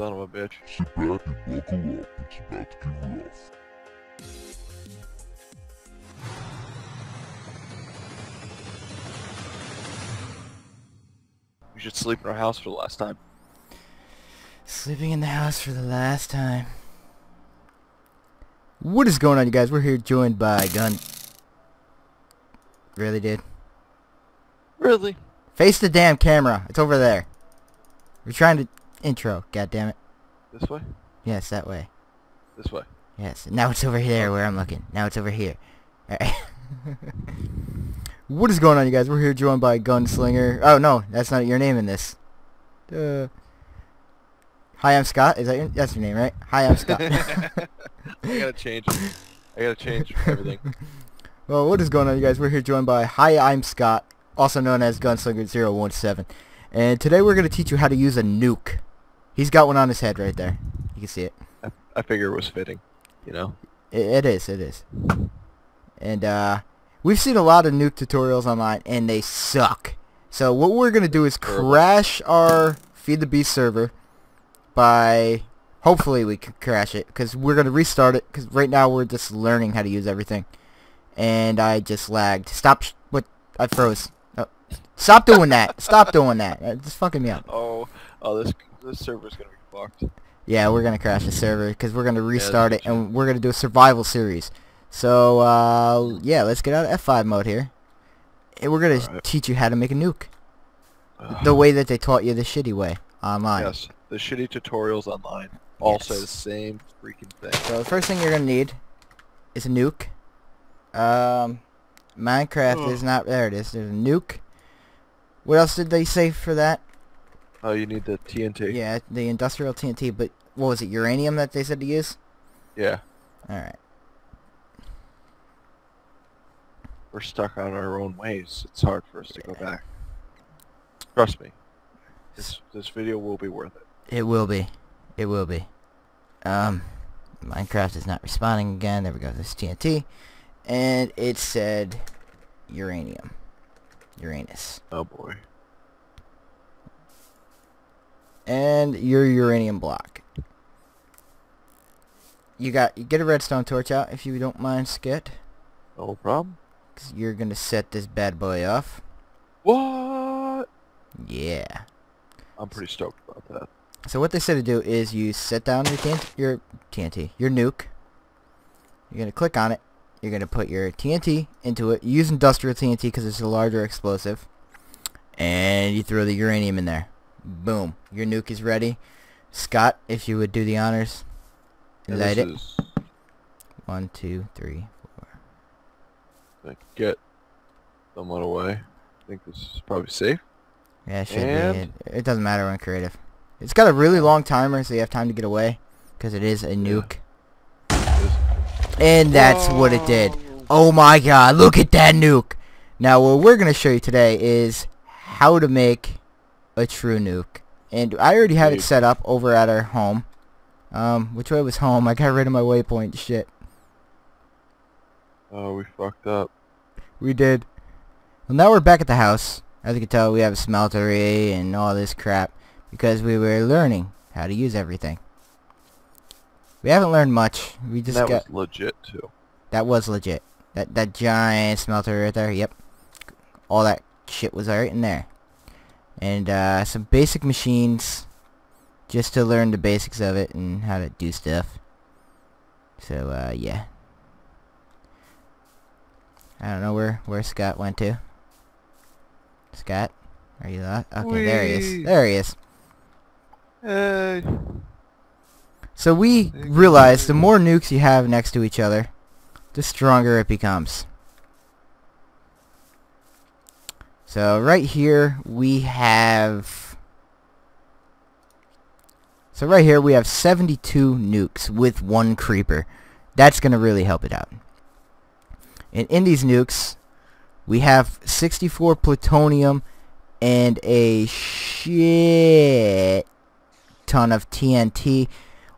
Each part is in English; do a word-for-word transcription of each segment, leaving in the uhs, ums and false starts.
son of a bitch. Sit back and buckle up, it's about to get rough. We should sleep in our house for the last time. Sleeping in the house for the last time. What is going on, you guys? We're here joined by Gun... Really, dude? Really? Face the damn camera. It's over there. We're trying to... Intro, goddammit. This way? Yes, that way. This way? Yes. Now it's over here where I'm looking. Now it's over here. Alright. What is going on, you guys? We're here joined by Gunslinger. Oh no, that's not your name in this. Duh. Hi, I'm Scott. Is that your? That's your name, right? Hi, I'm Scott. I gotta change. I gotta change everything. Well, what is going on, you guys? We're here joined by Hi, I'm Scott, also known as Gunslinger zero one seven, and today we're gonna teach you how to use a nuke. He's got one on his head right there. You can see it. I, I figure it was fitting. You know. It, it is. It is. And uh. We've seen a lot of nuke tutorials online, and they suck. So what we're going to do is crash our Feed the Beast server by... Hopefully we can crash it, because we're going to restart it, because right now we're just learning how to use everything. And I just lagged. Stop... Sh what? I froze. Oh. Stop doing that. Stop doing that. That just fucking me up. Oh, oh this, this server's going to be fucked. Yeah, we're going to crash the server, because we're going to restart yeah, it, true. and we're going to do a survival series. So, uh, yeah, let's get out of F five mode here. And we're going to teach you how to make a nuke. Uh, the way that they taught you the shitty way online. Yes, the shitty tutorials online. Also yes. the same freaking thing. So the first thing you're going to need is a nuke. Um, Minecraft oh. is not... There it is. There's a nuke. What else did they say for that? Oh, you need the T N T. Yeah, the industrial T N T. But what was it, uranium that they said to use? Yeah. Alright. We're stuck on our own ways. It's hard for us to go back. Trust me. This this video will be worth it. It will be. It will be. Um, Minecraft is not responding again. There we go. This T N T, and it said uranium, Uranus. Oh boy. And your uranium block. You got. You get a redstone torch out if you don't mind, Skit. No problem. You're gonna set this bad boy off. What? Yeah. I'm pretty stoked about that. So what they said to do is you set down your T N T, your T N T, your nuke. You're gonna click on it. You're gonna put your T N T into it. You use industrial T N T because it's a larger explosive. And you throw the uranium in there. Boom. Your nuke is ready. Scott, if you would do the honors, yeah, light it. Is... One, two, three. I get someone away. I think this is probably safe. Yeah, it should and be. It, it doesn't matter when creative. It's got a really long timer, so you have time to get away, because it is a nuke. Yeah. And that's Whoa. what it did. Oh my god, look at that nuke! Now, what we're going to show you today is how to make a true nuke. And I already had it set up over at our home. Um, which way was home? I got rid of my waypoint shit. Oh, we fucked up. We did. Well, now we're back at the house. As you can tell, we have a smeltery and all this crap because we were learning how to use everything. We haven't learned much. We just that got... was legit too. That was legit. That that giant smelter right there. Yep. All that shit was right in there. And uh, some basic machines, just to learn the basics of it and how to do stuff. So uh, yeah. I don't know where, where Scott went to. Scott? Are you not? Okay, Wee. there he is. There he is. Hey. So we realize the more nukes you have next to each other, the stronger it becomes. So right here we have... So right here we have seventy-two nukes with one creeper. That's going to really help it out. And in these nukes, we have sixty-four plutonium and a shit ton of T N T.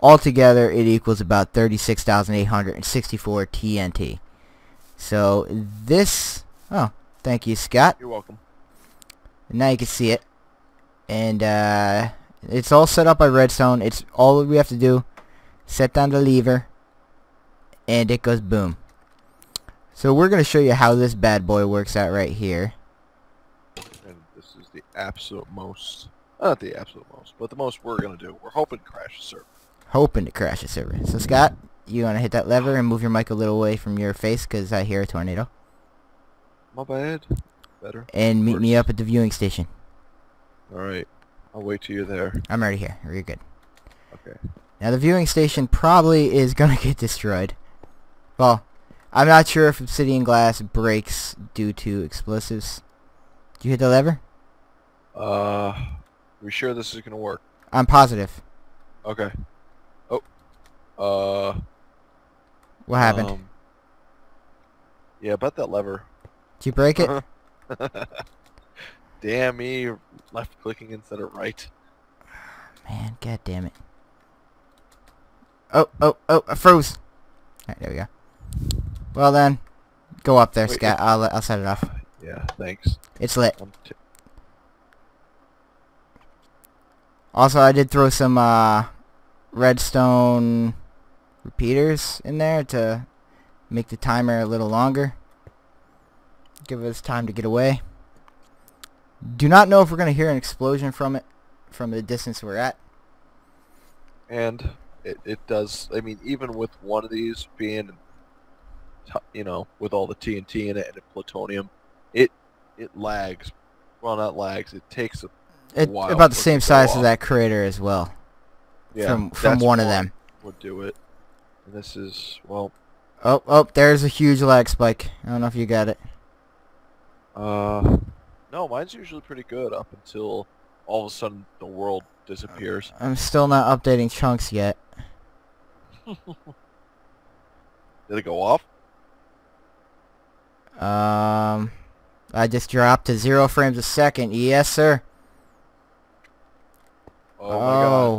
Altogether, it equals about thirty-six thousand eight hundred sixty-four T N T. So this... Oh, thank you, Scott. You're welcome. Now you can see it. And uh, It's all set up by redstone. It's all we have to do. Set down the lever. And it goes boom. So we're going to show you how this bad boy works out right here. And this is the absolute most. Not the absolute most, but the most we're going to do. We're hoping to crash the server. Hoping to crash the server. So Scott, you want to hit that lever and move your mic a little away from your face because I hear a tornado. My bad. Better. And meet me up at the viewing station. Alright. I'll wait till you're there. I'm already here. You're good. Okay. Now the viewing station probably is going to get destroyed. Well, I'm not sure if obsidian glass breaks due to explosives. Did you hit the lever? Uh, we sure this is going to work? I'm positive. Okay. Oh. Uh. What happened? Um, yeah, about that lever. Did you break it? Damn me, left clicking instead of right. Man, god damn it. Oh, oh, oh, I froze. Alright, there we go. Well then, go up there, Wait, Scott. It, I'll I'll set it off. Yeah, thanks. It's lit. Also, I did throw some uh, redstone repeaters in there to make the timer a little longer. Give us time to get away. Do not know if we're gonna hear an explosion from it, from the distance we're at. And it it does. I mean, even with one of these being, you know, with all the T N T in it and the plutonium, it it lags. Well, not lags. It takes a it, while. About the same size as that crater as well. Yeah, from from one of them would do it. And this is well. Oh oh, there's a huge lag spike. I don't know if you got it. Uh, no, mine's usually pretty good up until all of a sudden the world disappears. I'm still not updating chunks yet. Did it go off? Um, I just dropped to zero frames a second. Yes, sir. Oh, oh my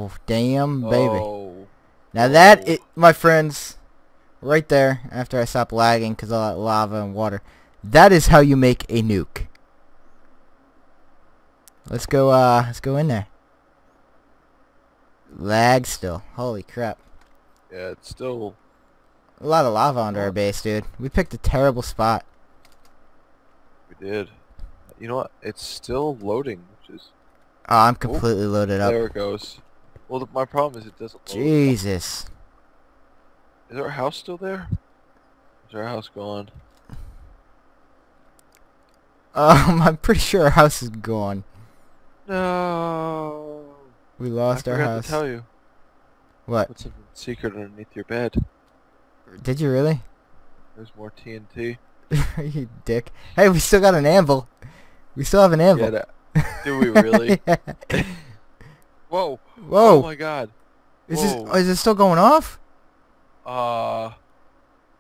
God. Damn, baby. Oh. Now that, it, my friends, right there, after I stop lagging because all that lava and water, that is how you make a nuke. Let's go, uh, let's go in there. Lag still. Holy crap. Yeah, it's still... a lot of lava under our base, dude. We picked a terrible spot. We did. You know what? It's still loading, which is... oh, I'm completely oh, loaded up. There it goes. Well, the, my problem is it doesn't load. Jesus. Is our house still there? Is our house gone? Um, I'm pretty sure our house is gone. No. We lost our house. I forgot to tell you. What? What's a secret underneath your bed? Did you really? There's more T N T. You dick. Hey, we still got an anvil. We still have an anvil. Yeah, that, do we really? Yeah. Whoa. Whoa. Oh my God. Is Whoa. this? Is it still going off? Uh,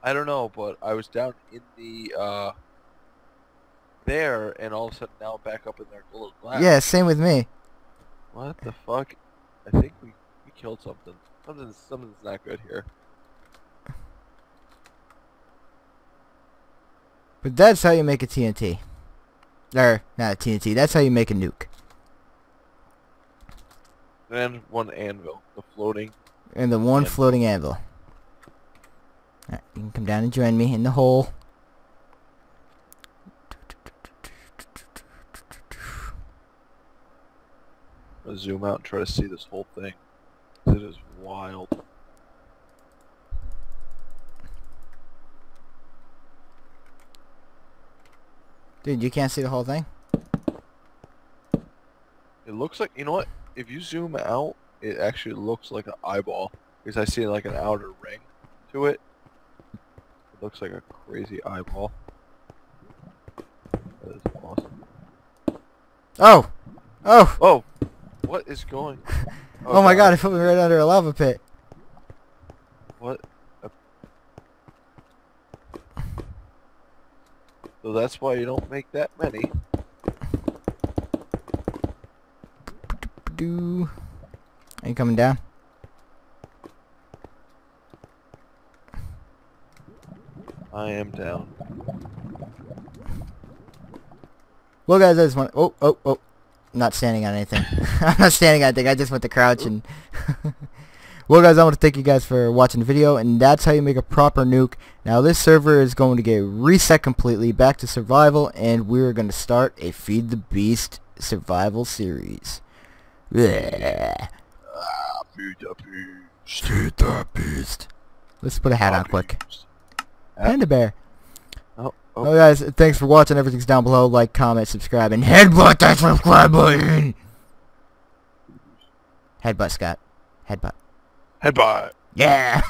I don't know, but I was down in the uh. there and all of a sudden now I'm back up in their little glass. Yeah, same with me. What the fuck? I think we, we killed something. Something's, something's not good here. But that's how you make a T N T. Or, not a T N T, that's how you make a nuke. And one anvil. The floating. And the one anvil. floating anvil. Alright, you can come down and join me in the hole. Zoom out and try to see this whole thing. It is wild. Dude, you can't see the whole thing? It looks like, you know what? If you zoom out, it actually looks like an eyeball. Because I see like an outer ring to it. It looks like a crazy eyeball. That is awesome. Oh! Oh! Oh! What is going on? Oh, oh my God, it put me right under a lava pit. What? A... So that's why you don't make that many. Do. Are you coming down? I am down. Well, guys, I just want. Oh, oh, oh. not standing on anything. I'm not standing on anything. I just went to crouch and... Well, guys, I want to thank you guys for watching the video, and that's how you make a proper nuke. Now, this server is going to get reset completely back to survival, and we're going to start a Feed the Beast survival series. Blech. Feed the Beast. Feed the Beast. Let's put a hat on quick. Panda bear. Oh, oh. Well, guys, thanks for watching. Everything's down below. Like, comment, subscribe, and headbutt that subscribe button. Headbutt, Scott. Headbutt. Headbutt. Yeah.